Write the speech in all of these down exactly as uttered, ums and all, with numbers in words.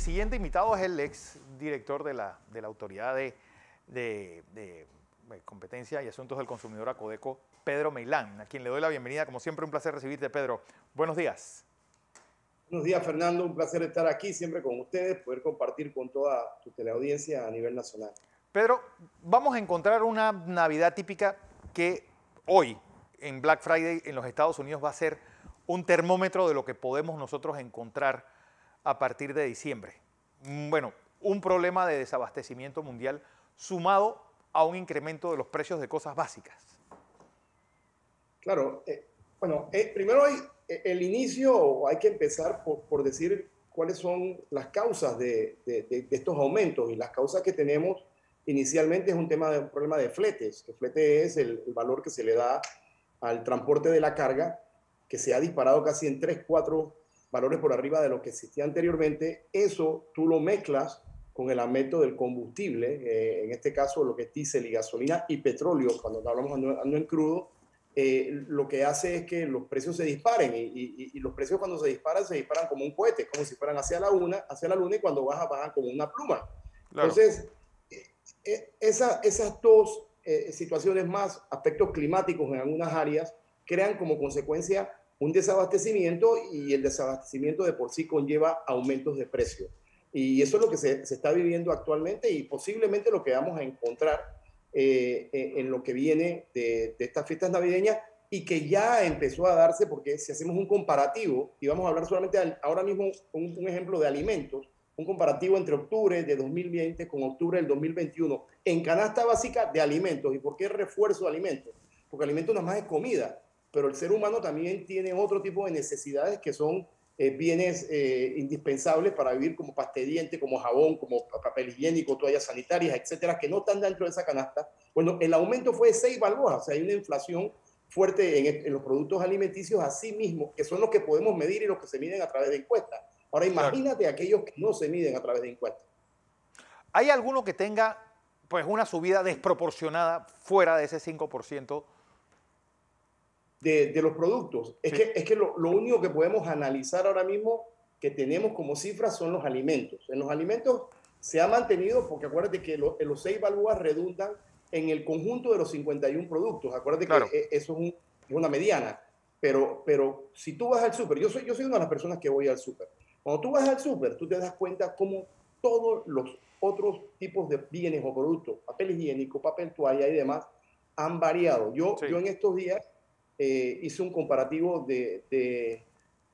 Mi siguiente invitado es el ex director de la, de la Autoridad de, de, de Competencia y Asuntos del Consumidor, Acodeco, Pedro Meilán, a quien le doy la bienvenida. Como siempre, un placer recibirte, Pedro. Buenos días. Buenos días, Fernando. Un placer estar aquí siempre con ustedes, poder compartir con toda tu teleaudiencia a nivel nacional. Pedro, vamos a encontrar una Navidad típica que hoy, en Black Friday, en los Estados Unidos, va a ser un termómetro de lo que podemos nosotros encontrar a partir de diciembre. Bueno, un problema de desabastecimiento mundial sumado a un incremento de los precios de cosas básicas. Claro. Eh, bueno, eh, primero hay, eh, el inicio, hay que empezar por, por decir cuáles son las causas de, de, de, de estos aumentos, y las causas que tenemos inicialmente es un tema de un problema de fletes. El flete es el, el valor que se le da al transporte de la carga, que se ha disparado casi en tres, cuatro valores por arriba de lo que existía anteriormente. Eso tú lo mezclas con el aumento del combustible, eh, en este caso lo que es diésel y gasolina y petróleo, cuando hablamos ando, ando en crudo, eh, lo que hace es que los precios se disparen, y, y, y los precios cuando se disparan, se disparan como un cohete, como si fueran hacia la, una, hacia la luna, y cuando baja, bajan como una pluma. Claro. Entonces, Esa, esas dos eh, situaciones más aspectos climáticos en algunas áreas crean como consecuencia un desabastecimiento, y el desabastecimiento de por sí conlleva aumentos de precio. Y eso es lo que se, se está viviendo actualmente, y posiblemente lo que vamos a encontrar eh, en, en lo que viene de, de estas fiestas navideñas, y que ya empezó a darse, porque si hacemos un comparativo, y vamos a hablar solamente al, ahora mismo un, un ejemplo de alimentos, un comparativo entre octubre de dos mil veinte con octubre del dos mil veintiuno en canasta básica de alimentos. ¿Y por qué refuerzo de alimentos? Porque alimentos nada más es comida, pero el ser humano también tiene otro tipo de necesidades que son eh, bienes eh, indispensables para vivir, como pasta de diente, como jabón, como papel higiénico, toallas sanitarias, etcétera, que no están dentro de esa canasta. Bueno, el aumento fue de seis balboas, o sea, hay una inflación fuerte en, en los productos alimenticios, así mismo, que son los que podemos medir y los que se miden a través de encuestas. Ahora imagínate aquellos que no se miden a través de encuestas. ¿Hay alguno que tenga pues una subida desproporcionada fuera de ese cinco por ciento? De, de los productos. Es sí. que, es que lo, lo único que podemos analizar ahora mismo que tenemos como cifras son los alimentos. En los alimentos se ha mantenido, porque acuérdate que lo, los seis balboas redundan en el conjunto de los cincuenta y uno productos. Acuérdate claro. que eso es, un, es una mediana. Pero, pero si tú vas al súper, yo soy, yo soy una de las personas que voy al súper. Cuando tú vas al súper, tú te das cuenta cómo todos los otros tipos de bienes o productos, papel higiénico, papel toalla y demás, han variado. Yo, sí. yo en estos días eh, hice un comparativo de, de,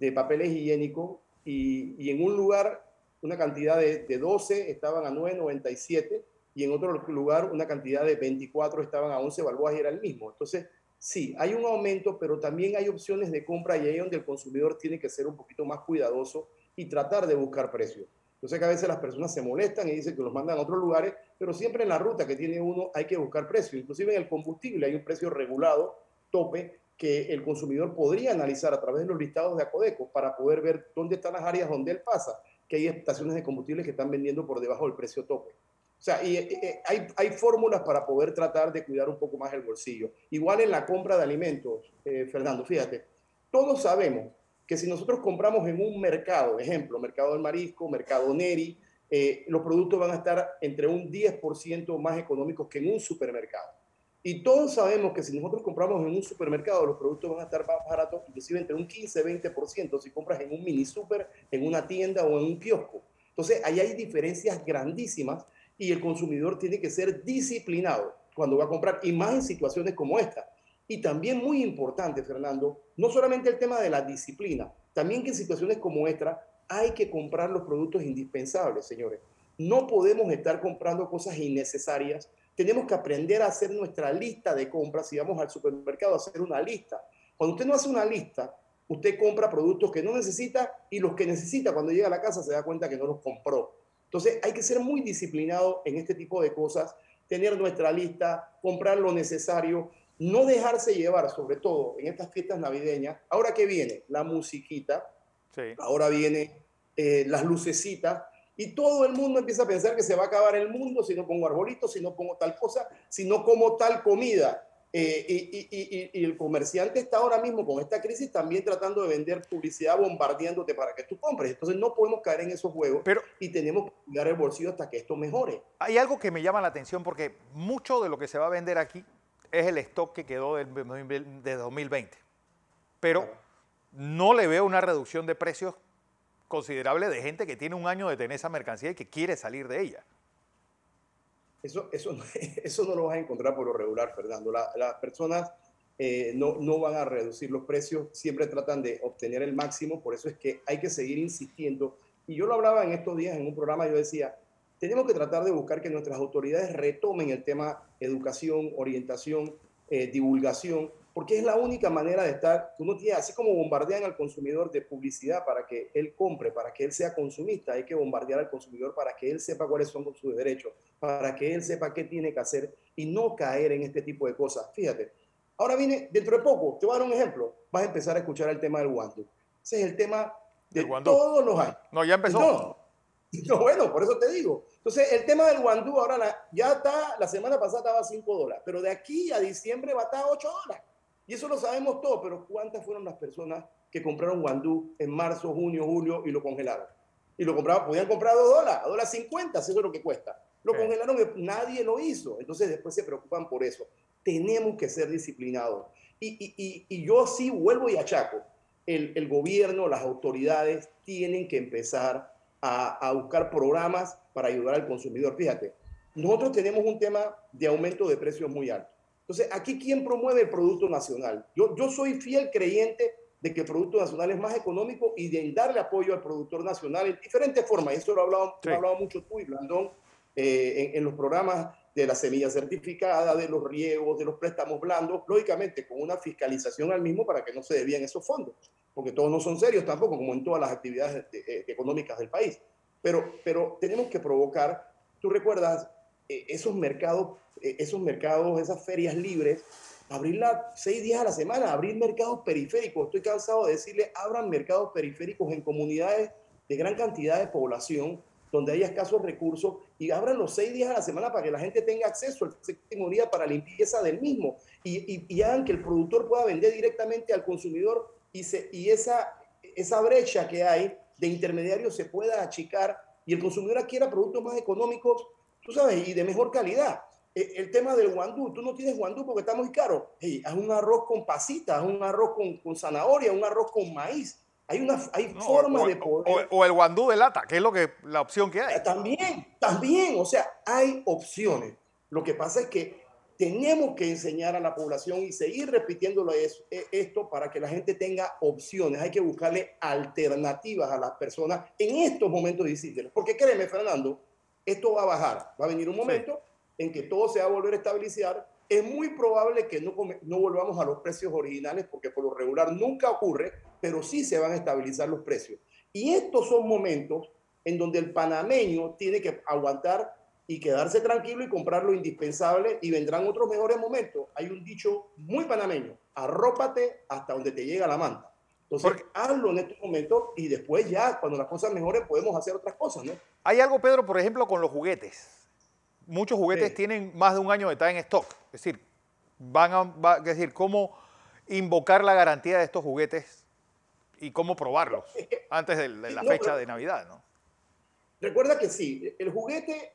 de papeles higiénicos, y, y en un lugar una cantidad de, de doce estaban a nueve noventa y siete, y en otro lugar una cantidad de veinticuatro estaban a once balboas, y era el mismo. Entonces, sí, hay un aumento, pero también hay opciones de compra, y ahí es donde el consumidor tiene que ser un poquito más cuidadoso y tratar de buscar precios. Yo sé que a veces las personas se molestan y dicen que los mandan a otros lugares, pero siempre en la ruta que tiene uno hay que buscar precios. Inclusive en el combustible hay un precio regulado, tope, que el consumidor podría analizar a través de los listados de Acodeco para poder ver dónde están las áreas donde él pasa, que hay estaciones de combustible que están vendiendo por debajo del precio tope. O sea, y, y, hay, hay fórmulas para poder tratar de cuidar un poco más el bolsillo. Igual en la compra de alimentos, eh, Fernando, fíjate, todos sabemos que si nosotros compramos en un mercado, ejemplo, mercado del marisco, mercado Neri, eh, los productos van a estar entre un diez por ciento más económicos que en un supermercado. Y todos sabemos que si nosotros compramos en un supermercado, los productos van a estar más baratos, inclusive entre un quince a veinte por ciento si compras en un mini super, en una tienda o en un kiosco. Entonces, ahí hay diferencias grandísimas, y el consumidor tiene que ser disciplinado cuando va a comprar, y más en situaciones como esta. Y también muy importante, Fernando, no solamente el tema de la disciplina, también que en situaciones como esta hay que comprar los productos indispensables, señores. No podemos estar comprando cosas innecesarias. Tenemos que aprender a hacer nuestra lista de compras. Si vamos al supermercado, a hacer una lista. Cuando usted no hace una lista, usted compra productos que no necesita, y los que necesita, cuando llega a la casa, se da cuenta que no los compró. Entonces hay que ser muy disciplinado en este tipo de cosas, tener nuestra lista, comprar lo necesario. No dejarse llevar, sobre todo en estas fiestas navideñas. Ahora que viene la musiquita, sí. ahora vienen eh, las lucecitas, y todo el mundo empieza a pensar que se va a acabar el mundo si no pongo arbolitos, si no pongo tal cosa, si no como tal comida. Eh, y, y, y, y el comerciante está ahora mismo con esta crisis también tratando de vender publicidad, bombardeándote para que tú compres. Entonces no podemos caer en esos juegos, pero, y tenemos que cuidar el bolsillo hasta que esto mejore. Hay algo que me llama la atención, porque mucho de lo que se va a vender aquí es el stock que quedó de dos mil veinte, pero claro, no le veo una reducción de precios considerable de gente que tiene un año de tener esa mercancía y que quiere salir de ella. Eso, eso, eso no lo vas a encontrar por lo regular, Fernando. La, las personas eh, no, no van a reducir los precios, siempre tratan de obtener el máximo, por eso es que hay que seguir insistiendo. Y yo lo hablaba en estos días en un programa, yo decía, tenemos que tratar de buscar que nuestras autoridades retomen el tema educación, orientación, eh, divulgación, porque es la única manera de estar, uno tiene, así como bombardean al consumidor de publicidad para que él compre, para que él sea consumista, hay que bombardear al consumidor para que él sepa cuáles son sus derechos, para que él sepa qué tiene que hacer y no caer en este tipo de cosas. Fíjate, ahora viene, dentro de poco, te voy a dar un ejemplo, vas a empezar a escuchar el tema del guandú. Ese es el tema de todos los años. No, ya empezó. No, no, bueno, por eso te digo. Entonces, el tema del guandú ahora la, ya está, la semana pasada estaba a cinco dólares, pero de aquí a diciembre va a estar a ocho dólares. Y eso lo sabemos todos, pero ¿cuántas fueron las personas que compraron guandú en marzo, junio, julio y lo congelaron? Y lo compraban, podían comprar a dos dólares, a dos dólares cincuenta, si eso es lo que cuesta. Lo okay. congelaron, nadie lo hizo. Entonces después se preocupan por eso. Tenemos que ser disciplinados. Y, y, y, y yo sí vuelvo y achaco. El, el gobierno, las autoridades tienen que empezar a, a buscar programas para ayudar al consumidor. Fíjate, nosotros tenemos un tema de aumento de precios muy alto. Entonces, aquí, ¿quién promueve el producto nacional? Yo, yo soy fiel creyente de que el producto nacional es más económico y de darle apoyo al productor nacional en diferentes formas. Eso lo ha hablado, sí. hablado mucho tú y Blandón eh, en, en los programas de la semilla certificada, de los riegos, de los préstamos blandos, lógicamente con una fiscalización al mismo para que no se desvíen esos fondos, porque todos no son serios tampoco, como en todas las actividades de, de, económicas del país. Pero, pero tenemos que provocar, tú recuerdas, eh, esos mercados esos mercados, esas ferias libres, abrirlas seis días a la semana, abrir mercados periféricos. Estoy cansado de decirle, abran mercados periféricos en comunidades de gran cantidad de población, donde hay escasos recursos, y abran los seis días a la semana para que la gente tenga acceso al séptimo día para limpieza del mismo, y, y, y hagan que el productor pueda vender directamente al consumidor, y, se, y esa, esa brecha que hay de intermediarios se pueda achicar, y el consumidor adquiera productos más económicos, tú sabes, y de mejor calidad. El tema del guandú, tú no tienes guandú porque está muy caro. Hey, haz un arroz con pasitas, haz un arroz con, con zanahoria, un arroz con maíz. Hay una hay no, forma o, de poder... O, o el guandú de lata, que es lo que, la opción que hay. También, también, o sea, hay opciones. Lo que pasa es que tenemos que enseñar a la población y seguir repitiéndolo eso, esto para que la gente tenga opciones. Hay que buscarle alternativas a las personas en estos momentos difíciles. Porque créeme, Fernando, esto va a bajar. Va a venir un momento... Sí. en que todo se va a volver a estabilizar, es muy probable que no, no volvamos a los precios originales, porque por lo regular nunca ocurre, pero sí se van a estabilizar los precios. Y estos son momentos en donde el panameño tiene que aguantar y quedarse tranquilo y comprar lo indispensable, y vendrán otros mejores momentos. Hay un dicho muy panameño, arrópate hasta donde te llega la manta. Entonces, porque... hazlo en estos momentos y después ya, cuando las cosas mejoren, podemos hacer otras cosas, ¿no? Hay algo, Pedro, por ejemplo, con los juguetes. Muchos juguetes sí. tienen más de un año de estar en stock. Es decir, van a, va, es decir, ¿cómo invocar la garantía de estos juguetes y cómo probarlos antes de, de la no, fecha de Navidad? ¿No? Recuerda que sí, el juguete,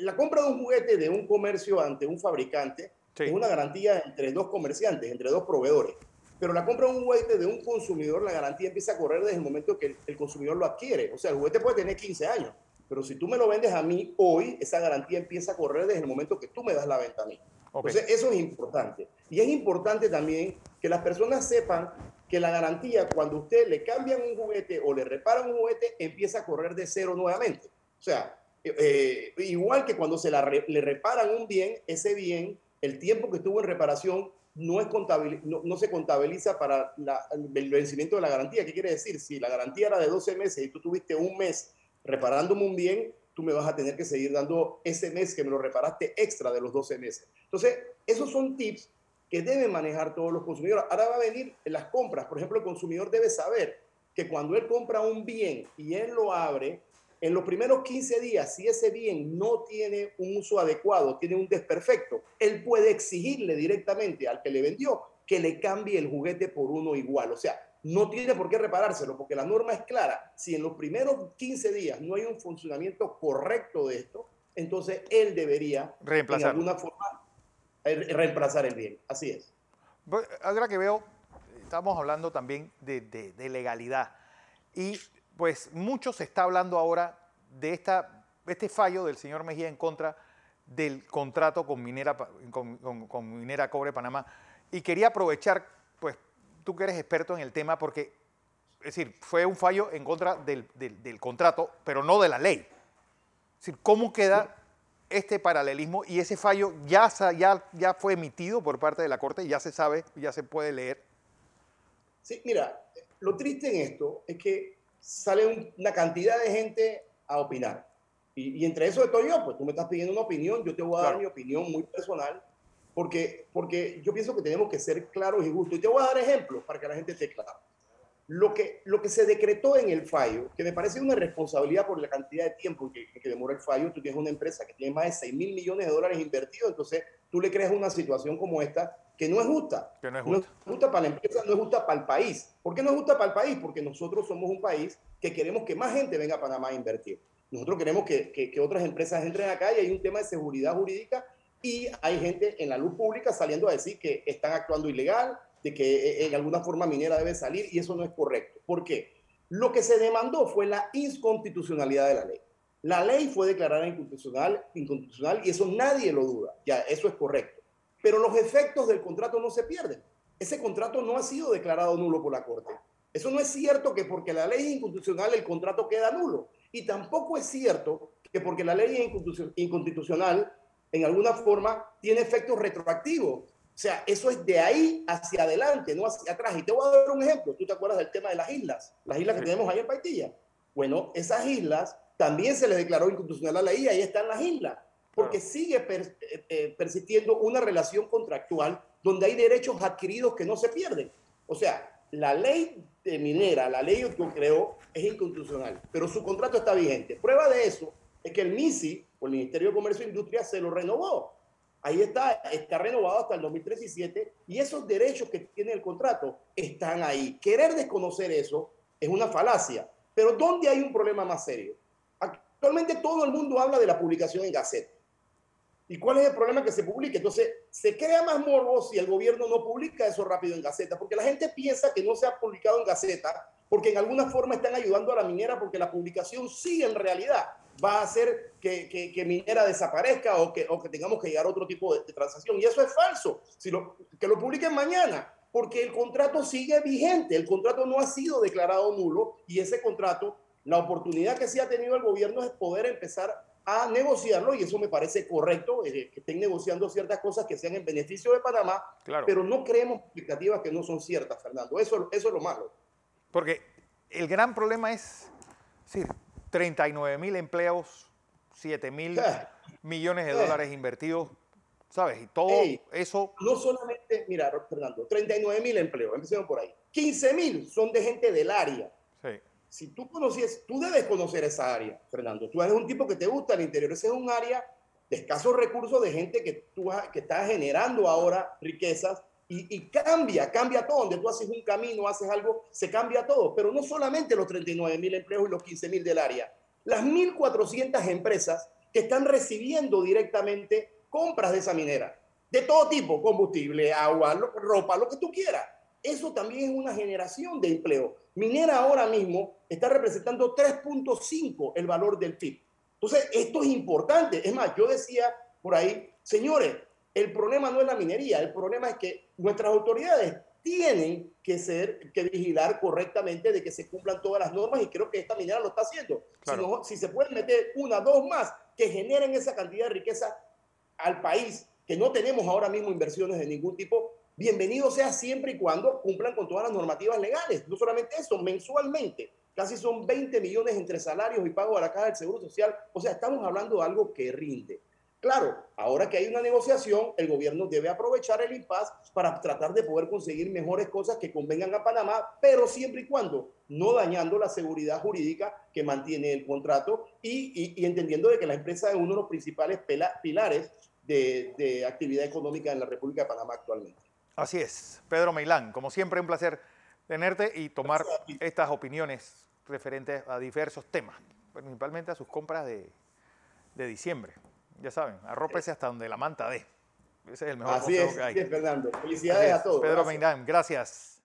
la compra de un juguete de un comercio ante un fabricante sí. es una garantía entre dos comerciantes, entre dos proveedores. Pero la compra de un juguete de un consumidor, la garantía empieza a correr desde el momento que el, el consumidor lo adquiere. O sea, el juguete puede tener quince años. Pero si tú me lo vendes a mí hoy, esa garantía empieza a correr desde el momento que tú me das la venta a mí. Okay. Entonces, eso es importante. Y es importante también que las personas sepan que la garantía, cuando usted le cambian un juguete o le reparan un juguete, empieza a correr de cero nuevamente. O sea, eh, igual que cuando se la re, le reparan un bien, ese bien, el tiempo que estuvo en reparación no, es contabil, no, no se contabiliza para la, el vencimiento de la garantía. ¿Qué quiere decir? Si la garantía era de doce meses y tú tuviste un mes reparándome un bien, tú me vas a tener que seguir dando ese mes que me lo reparaste extra de los doce meses. Entonces, esos son tips que deben manejar todos los consumidores. Ahora va a venir en las compras. Por ejemplo, el consumidor debe saber que cuando él compra un bien y él lo abre, en los primeros quince días, si ese bien no tiene un uso adecuado, tiene un desperfecto, él puede exigirle directamente al que le vendió que le cambie el juguete por uno igual. O sea, no tiene por qué reparárselo porque la norma es clara. Si en los primeros quince días no hay un funcionamiento correcto de esto, entonces él debería de alguna forma reemplazar el bien. Así es. Ahora que veo, estamos hablando también de, de, de legalidad y pues mucho se está hablando ahora de esta, este fallo del señor Mejía en contra del contrato con Minera, con, con, con Minera Cobre Panamá. Y quería aprovechar, pues, tú que eres experto en el tema, porque, es decir, fue un fallo en contra del, del, del contrato, pero no de la ley. Es decir, ¿cómo queda este paralelismo? Y ese fallo ya, ya, ya fue emitido por parte de la Corte, ya se sabe, ya se puede leer. Sí, mira, lo triste en esto es que sale un, una cantidad de gente a opinar. Y, y entre eso estoy yo, pues tú me estás pidiendo una opinión, yo te voy a dar mi opinión muy personal. Porque, porque yo pienso que tenemos que ser claros y justos. Y te voy a dar ejemplos para que la gente esté clara. Lo que, lo que se decretó en el fallo, que me parece una irresponsabilidad por la cantidad de tiempo que, que demora el fallo, tú tienes una empresa que tiene más de seis mil millones de dólares invertidos, entonces tú le creas una situación como esta que no es justa. Que no es justa. No es justa para la empresa, no es justa para el país. ¿Por qué no es justa para el país? Porque nosotros somos un país que queremos que más gente venga a Panamá a invertir. Nosotros queremos que, que, que otras empresas entren acá y hay un tema de seguridad jurídica. Y hay gente en la luz pública saliendo a decir que están actuando ilegal, de que en alguna forma Minera debe salir, y eso no es correcto. ¿Por qué? Lo que se demandó fue la inconstitucionalidad de la ley. La ley fue declarada inconstitucional, inconstitucional y eso nadie lo duda, ya eso es correcto. Pero los efectos del contrato no se pierden. Ese contrato no ha sido declarado nulo por la Corte. Eso no es cierto que porque la ley es inconstitucional el contrato queda nulo. Y tampoco es cierto que porque la ley es inconstitucional en alguna forma, tiene efectos retroactivos. O sea, eso es de ahí hacia adelante, no hacia atrás. Y te voy a dar un ejemplo. ¿Tú te acuerdas del tema de las islas? Las islas que tenemos ahí en Paitilla. Bueno, esas islas también se les declaró inconstitucional la ley y ahí están las islas. Porque sigue per, eh, persistiendo una relación contractual donde hay derechos adquiridos que no se pierden. O sea, la ley de Minera, la ley que creó, es inconstitucional. Pero su contrato está vigente. Prueba de eso es que el MISI, o el Ministerio de Comercio e Industria, se lo renovó. Ahí está, está renovado hasta el dos mil diecisiete y esos derechos que tiene el contrato están ahí. Querer desconocer eso es una falacia. Pero ¿dónde hay un problema más serio? Actualmente todo el mundo habla de la publicación en Gaceta. ¿Y cuál es el problema? Que se publique. Entonces, se crea más morbo si el gobierno no publica eso rápido en Gaceta, porque la gente piensa que no se ha publicado en Gaceta porque en alguna forma están ayudando a la minera, porque la publicación sí en realidad va a hacer que, que, que Minera desaparezca o que, o que tengamos que llegar a otro tipo de, de transacción. Y eso es falso. Si lo, que lo publiquen mañana, porque el contrato sigue vigente. El contrato no ha sido declarado nulo y ese contrato, la oportunidad que sí ha tenido el gobierno es poder empezar a negociarlo y eso me parece correcto, eh, que estén negociando ciertas cosas que sean en beneficio de Panamá, claro. Pero no creemos expectativas que no son ciertas, Fernando. Eso, eso es lo malo. Porque el gran problema es... Sí. treinta y nueve mil empleos, siete mil claro. millones de dólares invertidos, ¿sabes? Y todo Ey, eso... No solamente, mira, Fernando, treinta y nueve mil empleos, empecemos por ahí. quince mil son de gente del área. Sí. Si tú conoces, tú debes conocer esa área, Fernando. Tú eres un tipo que te gusta el interior. Ese es un área de escasos recursos, de gente que, tú, que está generando ahora riquezas y, y cambia, cambia todo. Donde tú haces un camino, haces algo, se cambia todo. Pero no solamente los treinta y nueve mil empleos y los quince mil del área. Las mil cuatrocientas empresas que están recibiendo directamente compras de esa minera. De todo tipo, combustible, agua, lo, ropa, lo que tú quieras. Eso también es una generación de empleo. Minera ahora mismo está representando tres punto cinco el valor del P I B. Entonces, esto es importante. Es más, yo decía por ahí, señores, el problema no es la minería, el problema es que nuestras autoridades tienen que ser, que vigilar correctamente de que se cumplan todas las normas y creo que esta minera lo está haciendo. Claro. Si, no, si se pueden meter una, dos más que generen esa cantidad de riqueza al país, que no tenemos ahora mismo inversiones de ningún tipo, bienvenido sea siempre y cuando cumplan con todas las normativas legales. No solamente eso, mensualmente. Casi son veinte millones entre salarios y pago a la Caja del Seguro Social. O sea, estamos hablando de algo que rinde. Claro, ahora que hay una negociación, el gobierno debe aprovechar el impasse para tratar de poder conseguir mejores cosas que convengan a Panamá, pero siempre y cuando no dañando la seguridad jurídica que mantiene el contrato y, y, y entendiendo de que la empresa es uno de los principales pilares de, de actividad económica en la República de Panamá actualmente. Así es. Pedro Meilán, como siempre, un placer tenerte y tomar estas opiniones referentes a diversos temas, principalmente a sus compras de, de diciembre. Ya saben, arrópese hasta donde la manta dé. Ese es el mejor consejo que hay. Así es, Fernando. Felicidades a todos. Pedro Meilán, gracias.